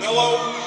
Hello.